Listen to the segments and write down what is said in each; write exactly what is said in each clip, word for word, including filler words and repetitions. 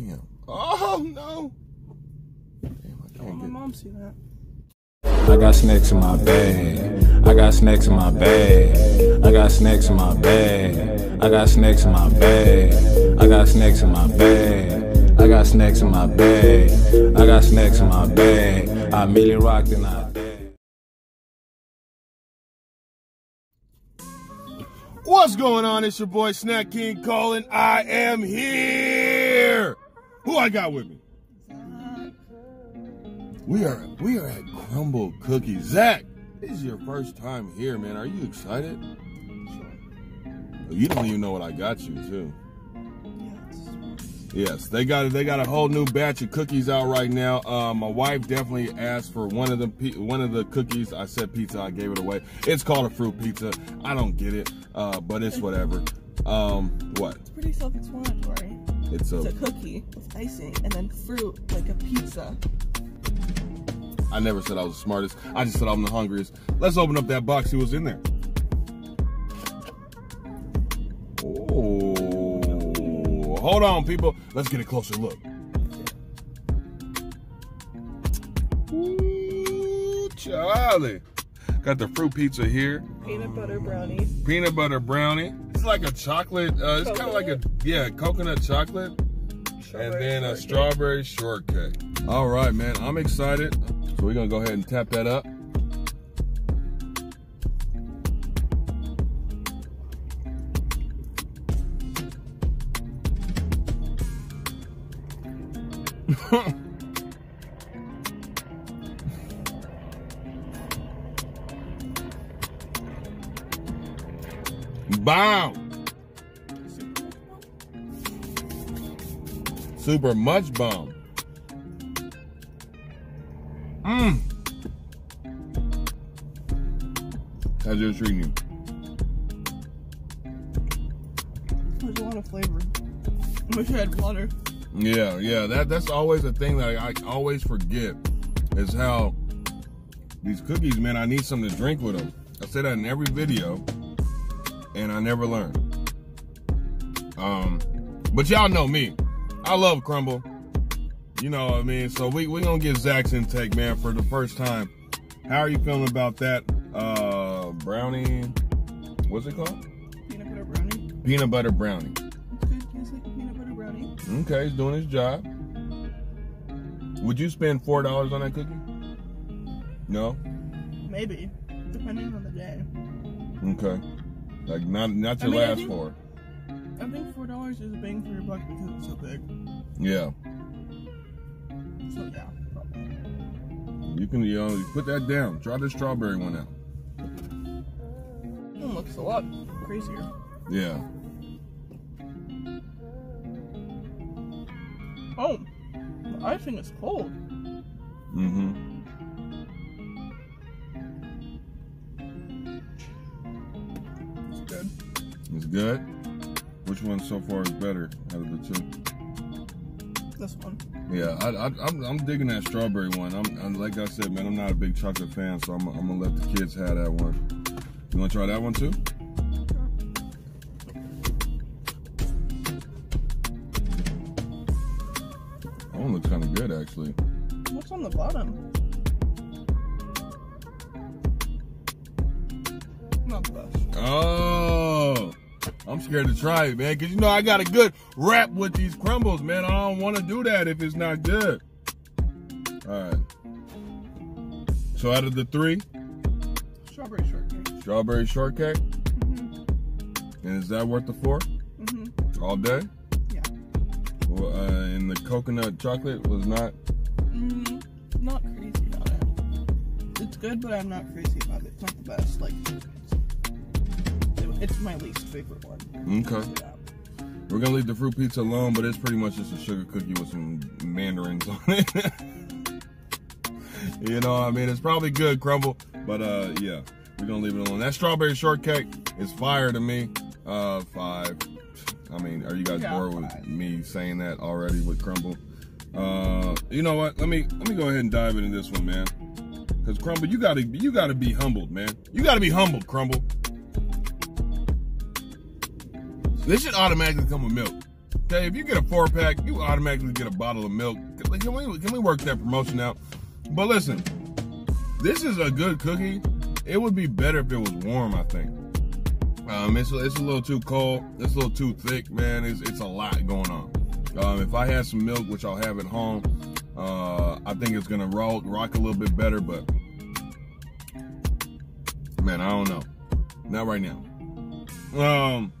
Damn. Oh, no. Damn, I can't my mom see that. I got snacks in my bag. I got snacks in my bag. I got snacks in my bag. I got snacks in my bag. I got snacks in my bag. I got snacks in my bag. I got snacks in my bag. I merely rocked and I did. What's going on? It's your boy Snack King Cole, and I am here. Who I got with me? We are we are at Crumbl Cookies. Zach, this is your first time here, man. Are you excited? Sure. You don't even know what I got you, too. Yes. Yes, they got they got a whole new batch of cookies out right now. Uh, my wife definitely asked for one of the one of the cookies. I said pizza. I gave it away. It's called a fruit pizza. I don't get it, uh, but it's whatever. Um, what? It's pretty self-explanatory. It's a, it's a cookie with icing and then fruit like a pizza. I never said I was the smartest. I just said I'm the hungriest. Let's open up that box. See what's in there. Oh, hold on, people. Let's get a closer look. Ooh, Charlie. Got the fruit pizza here. Peanut butter brownie. Peanut butter brownie. It's like a chocolate. Uh, it's kind of like a yeah, coconut chocolate, and then a strawberry shortcake. All right, man. I'm excited. So we're gonna go ahead and tap that up. Wow! Super much bomb. Mmm. How's your treating you? There's a lot of flavor. I wish I had water. Yeah, yeah. That that's always a thing that I, I always forget is how these cookies, man. I need something to drink with them. I say that in every video, and I never learn. Um, but y'all know me. I love Crumbl. You know what I mean? So we we gonna get Zach's intake, man, for the first time. How are you feeling about that uh, brownie? What's it called? Peanut butter brownie. Peanut butter brownie. It's good. It's like a peanut butter brownie. Okay, he's doing his job. Would you spend four dollars on that cookie? No. Maybe, depending on the day. Okay, like not not your I mean, last I think, four. I think four dollars is a bang for your buck because it's so big. Yeah. So yeah, you can you know, put that down. Try the strawberry one out. It looks a lot crazier. Yeah. Oh, the icing is cold. Mm-hmm. It's good. It's good? Which one so far is better out of the two? This one. Yeah, I, I, I'm, I'm digging that strawberry one. I'm, I'm like I said, man, I'm not a big chocolate fan, so I'm, I'm gonna let the kids have that one. You wanna try that one too? Sure. That one looks kind of good, actually. What's on the bottom? Not the best. Oh. I'm scared to try it, man, because, you know, I got a good rap with these crumbles, man. I don't want to do that if it's not good. All right. So out of the three? Strawberry shortcake. Strawberry shortcake? Mm-hmm. And is that worth the four? Mm-hmm. All day? Yeah. Well, uh, and the coconut chocolate was not? Mm, not crazy about it. It's good, but I'm not crazy about it. It's not the best, like... It's my least favorite one. Okay. We're going to leave the fruit pizza alone, but it's pretty much just a sugar cookie with some mandarins on it. You know what I mean? It's probably good, Crumbl, but uh, yeah, we're going to leave it alone. That strawberry shortcake is fire to me. Uh, five. I mean, are you guys yeah, bored with me saying that already with Crumbl? Uh, you know what? Let me let me go ahead and dive into this one, man. Because Crumbl, you got to you gotta be humbled, man. You got to be humbled, Crumbl. This should automatically come with milk. Okay, if you get a four pack, you automatically get a bottle of milk. Can we, can we work that promotion out? But listen, this is a good cookie. It would be better if it was warm, I think. Um, it's, it's a little too cold. It's a little too thick, man. It's, it's a lot going on. Um, if I had some milk, which I'll have at home, uh, I think it's gonna roll, rock a little bit better, but man, I don't know. Not right now. Um,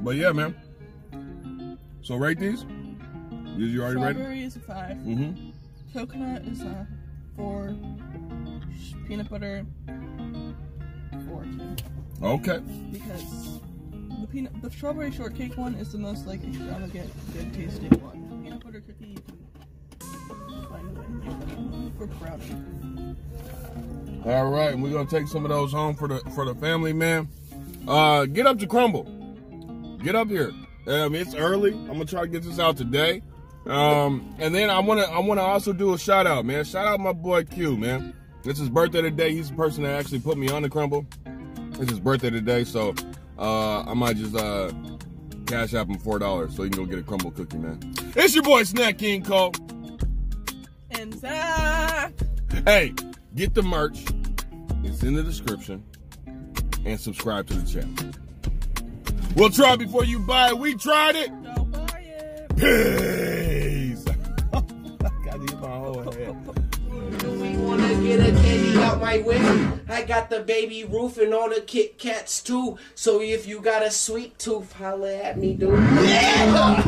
but yeah, man. So rate these. Did you already rate them? Strawberry is a five. Mm-hmm. Coconut is a four. Peanut butter, four too. Okay. Because the peanut, the strawberry shortcake one is the most like extravagant, good tasting one. The peanut butter cookie, you can find a way for brownie. All right, we're gonna take some of those home for the for the family, man. Uh, get up to Crumbl. Get up here. Um, it's early. I'm gonna try to get this out today. Um, and then I wanna I wanna also do a shout out, man. Shout out my boy Q, man. It's his birthday today. He's the person that actually put me on the Crumbl. It's his birthday today, so uh, I might just uh, cash app him four dollars so you can go get a Crumbl cookie, man. It's your boy Snack King Cole. And Zach. Hey, get the merch. It's in the description. And subscribe to the channel. We'll try before you buy it. We tried it. Don't buy it. Peace. I gotta eat my whole head. Get a candy out my way. I got the Baby Ruth and all the Kit Kats too. So if you got a sweet tooth, holla at me, dude. Yeah.